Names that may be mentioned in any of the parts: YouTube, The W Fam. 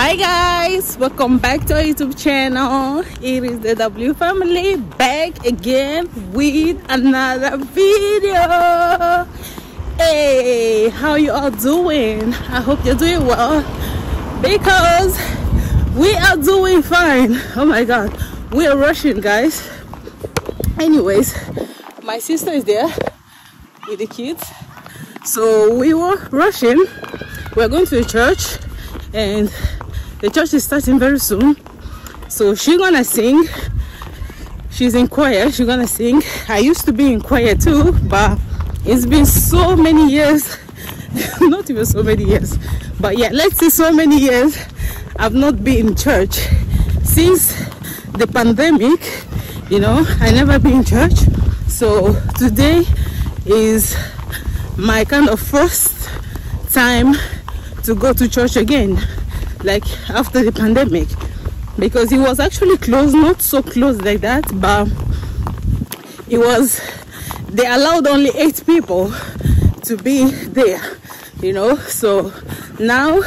Hi guys, welcome back to our YouTube channel. It is the W family back again with another video. Hey, how you all doing? I hope you're doing well because we are doing fine. Oh my god, we are rushing guys. Anyways, my sister is there with the kids, so we were rushing. We're going to a church and the church is starting very soon, so she's gonna sing. She's in choir, she's gonna sing. I used to be in choir too, but it's been so many years. Not even so many years, but yeah, let's say so many years I've not been in church. Since the pandemic, you know, I never been in church. So today is my kind of first time to go to church again, like after the pandemic, because it was actually closed, not so close like that, but it was, they allowed only 8 people to be there, you know. So now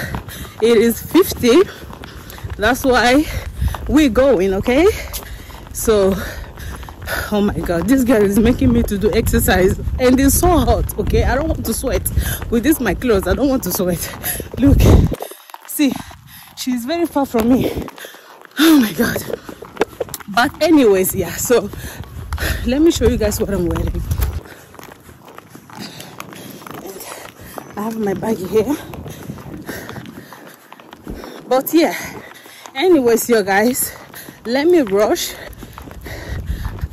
it is 50, that's why we're going. Okay, so oh my god, this girl is making me to do exercise and it's so hot. Okay, I don't want to sweat with this my clothes, I don't want to sweat. Look, see, she's very far from me. Oh my god. But anyways, yeah, so let me show you guys what I'm wearing. I have my bag here, but yeah, anyways, you guys, let me rush.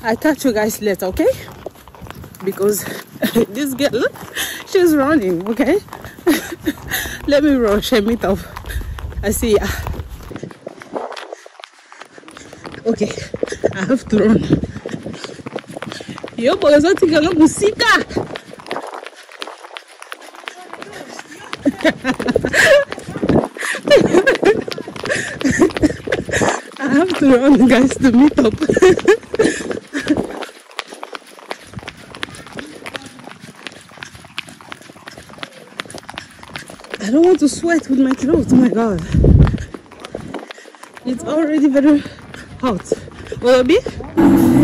I catch you guys later, okay? Because this girl, she's running, okay? Let me rush and meet up. I see ya. Okay, I have to run. Yo, but I think I love musica. I have to run, guys, to meet up. I don't want to sweat with my clothes, oh my god. It's already very hot. Will it be? Amen.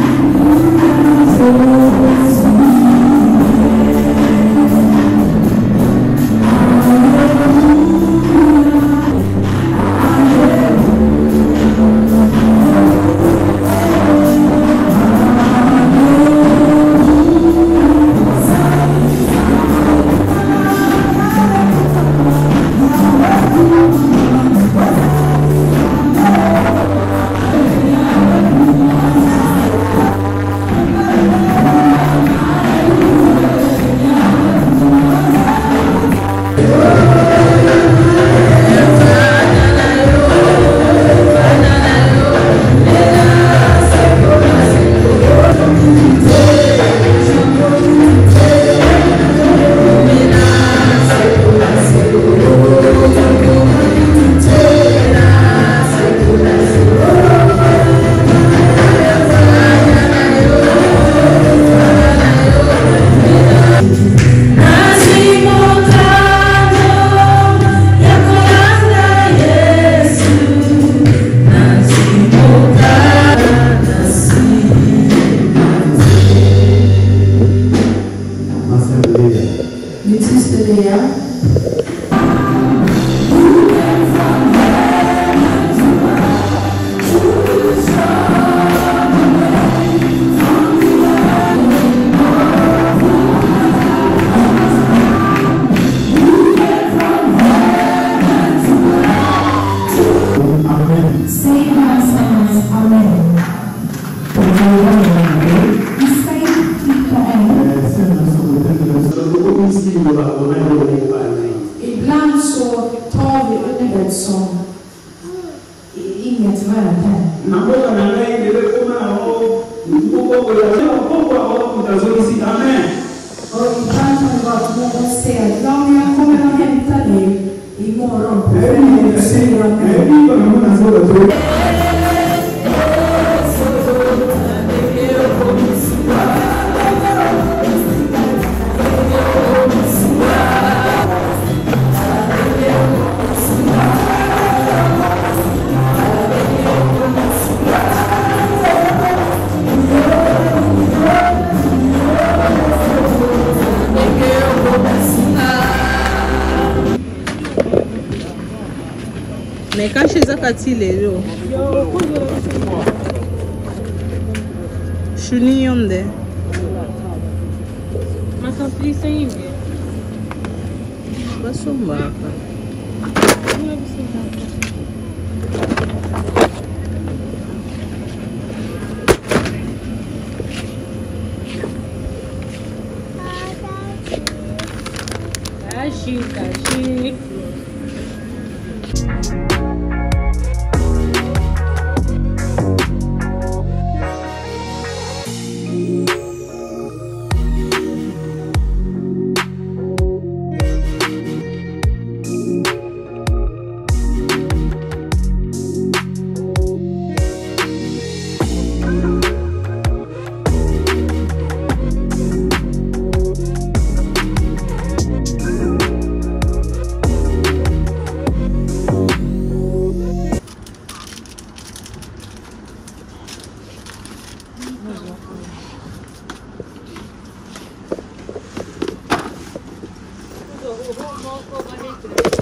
Kashi.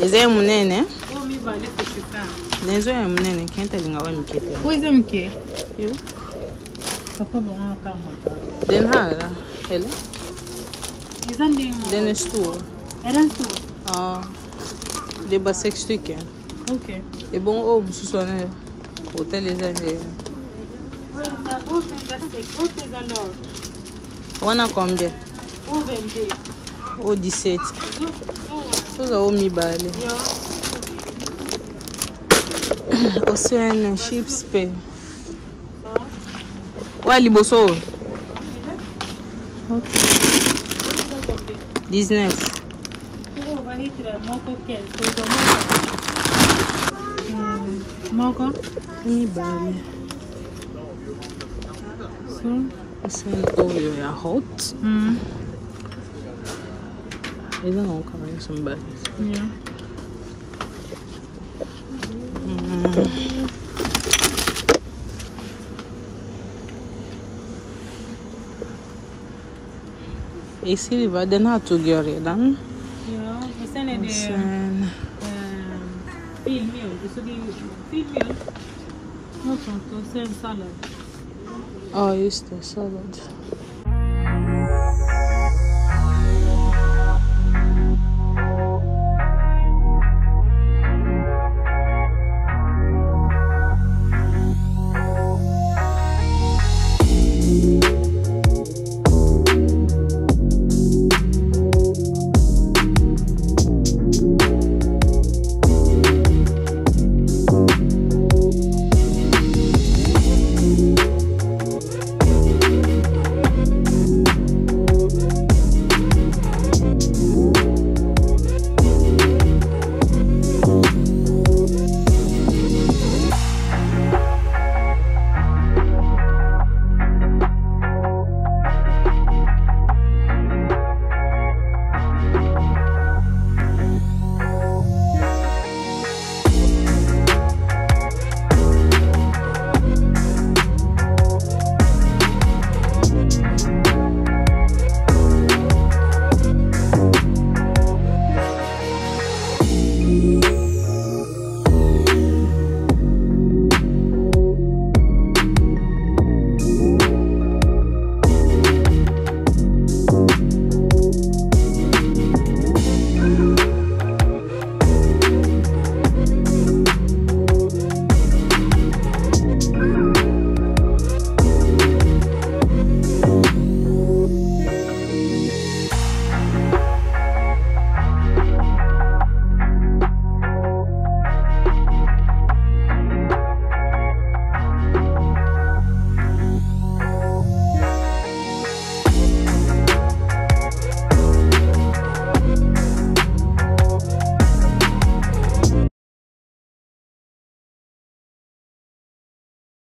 Is there a munene? Oh, me vale for Chicago. There's a munene, can't tell you how I'm kidding. Who is MK? You? Papa won't come. Then how? Hello? Isn't there? Then it's two. I don't know. Ah, they were 6 chicken. Okay. A bon homme, Susanne. Hotel is a here. Wanna come there? Oh, 17. So the homey bali. Also an sheep's pay. What liboso? Okay. Business. Moko mi bali. So it's very hot. Isn't all covering some bags? Yeah. It's silver, then how to get it done? Yeah, it's only the field meal. It's only field meal. Not to sell salad. Oh, it's the salad.